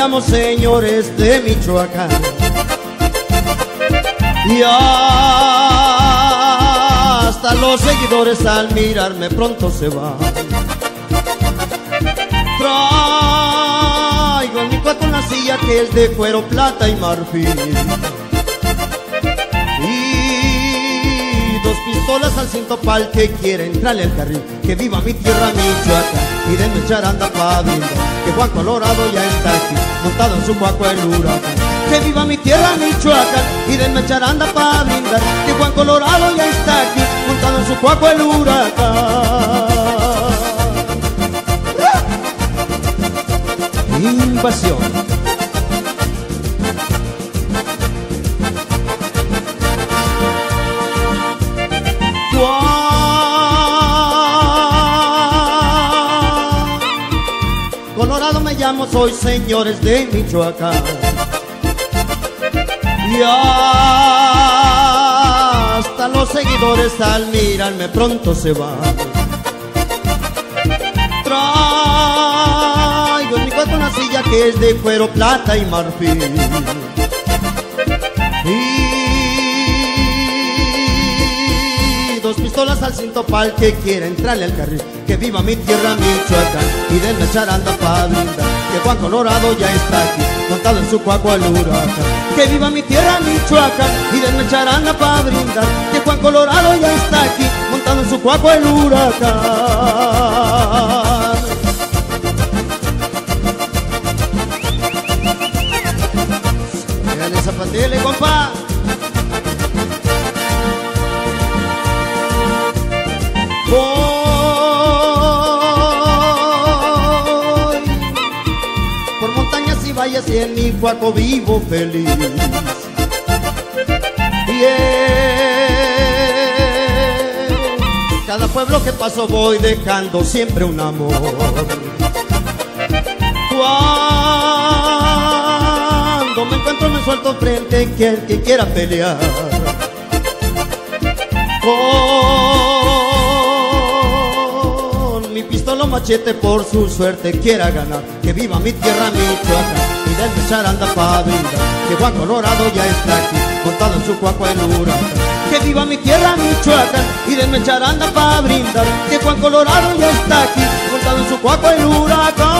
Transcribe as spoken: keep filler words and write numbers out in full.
vayamos, señores de Michoacán. Y hasta los seguidores al mirarme pronto se van. Traigo en mi cuarto una silla que es de cuero, plata y marfil, y dos pistolas al cinto pa'l que quiera entrarle al carril. Que viva mi tierra Michoacán y denme charanda pa' brindar, que Juan Colorado ya está aquí, montado en su cuaco el huracán. Que viva mi tierra Michoacán y denme charanda pa' brindar, que Juan Colorado ya está aquí, montado en su cuaco el huracán. Invasión. Juan Colorado me llamo, soy señores de Michoacán. Y hasta los seguidores al mirarme pronto se van. Una silla que es de cuero, plata y marfil, y dos pistolas al cinto pa'l que quiera entrarle al carril. Que viva mi tierra Michoacán y denme charanda pa' brindar, que Juan Colorado ya está aquí, montado en su cuaco al huracán. Que viva mi tierra Michoacán y denme charanda pa' brindar, que Juan Colorado ya está aquí, montado en su cuaco al huracán. Dele, compa. Voy por montañas y valles y en mi cuaco vivo feliz. Bien, cada pueblo que paso voy dejando siempre un amor. Me encuentro, me suelto frente que el que quiera pelear. Con mi pistola o machete por su suerte quiera ganar. Que viva mi tierra Michoacán y denme charanda pa' brindar, que Juan Colorado ya está aquí, montado en su cuaco en huracán. Que viva mi tierra Michoacán y denme charanda pa' brindar, que Juan Colorado ya está aquí, montado en su cuaco en huracán.